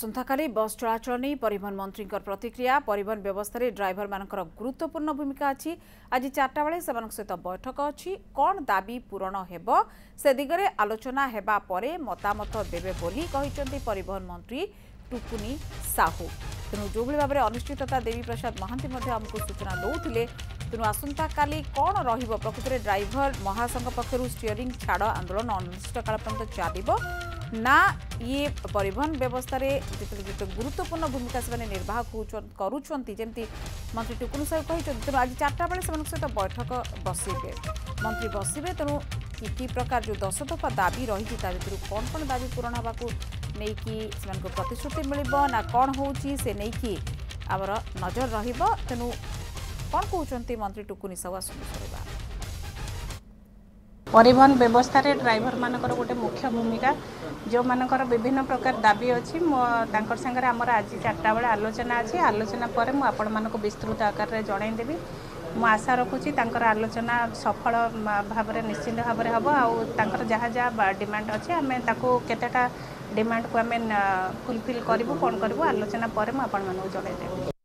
सन्ताकाली बस चलाचल नहीं परिवहन मंत्री प्रतिक्रिया परिवहन व्यवस्था ड्राइवर मान गुरुत्वपूर्ण भूमिका अच्छी आज 4टा बेले सहित बैठक अच्छी कौन दाबी पूरण हेबो से दिगरे आलोचना हेबा परे मतामत देबे बोली कहिसेंती परिवहन मंत्री टुकुनी साहू। तेणु जो भाव में अनिश्चितता देवी प्रसाद महांती आमको सूचना दौते तेणु आसंता काली कौन रहिबो प्रकृतरे ड्राइवर महासंघ पक्षरु स्टीयरिंग छाड़ आंदोलन अनिश्चितकाल पर्यंत चलिबो ना ये परिवहन व्यवस्था जिते गुरुत्वपूर्ण भूमिका से निर्वाह करुंट जमी मंत्री टुकुन साहू कहते तेणु आज 4टा बेले सहित बैठक बसबे मंत्री बसबे तेणु कि प्रकार जो 10 दफा दाबी रही कौन कौन दाबी पूरण होगा नहीं कि प्रतिश्रुति मिलबो ना कौन होची से नहीं कि आमर नजर रहिबो। तेणु कौन कहते मंत्री टुकुन साहू आसुवा परिवहन व्यवस्था ड्राइवर मानकर गोटे मुख्य भूमिका जो मानकर विभिन्न प्रकार दाबी अच्छी मोर सागर आमर आज 4टा बेले आलोचना अच्छी आलोचना पर मुझे विस्तृत आकार में जनईदेवी मु आशा रखुची आलोचना सफल भाव में निश्चिंत भाव में हम आर जहाँ डिमांड अच्छे आम केतेटा डिमांड को आम फुलफिल करूँ कौन करूँ आलोचना पर मुझे जनईदेवी।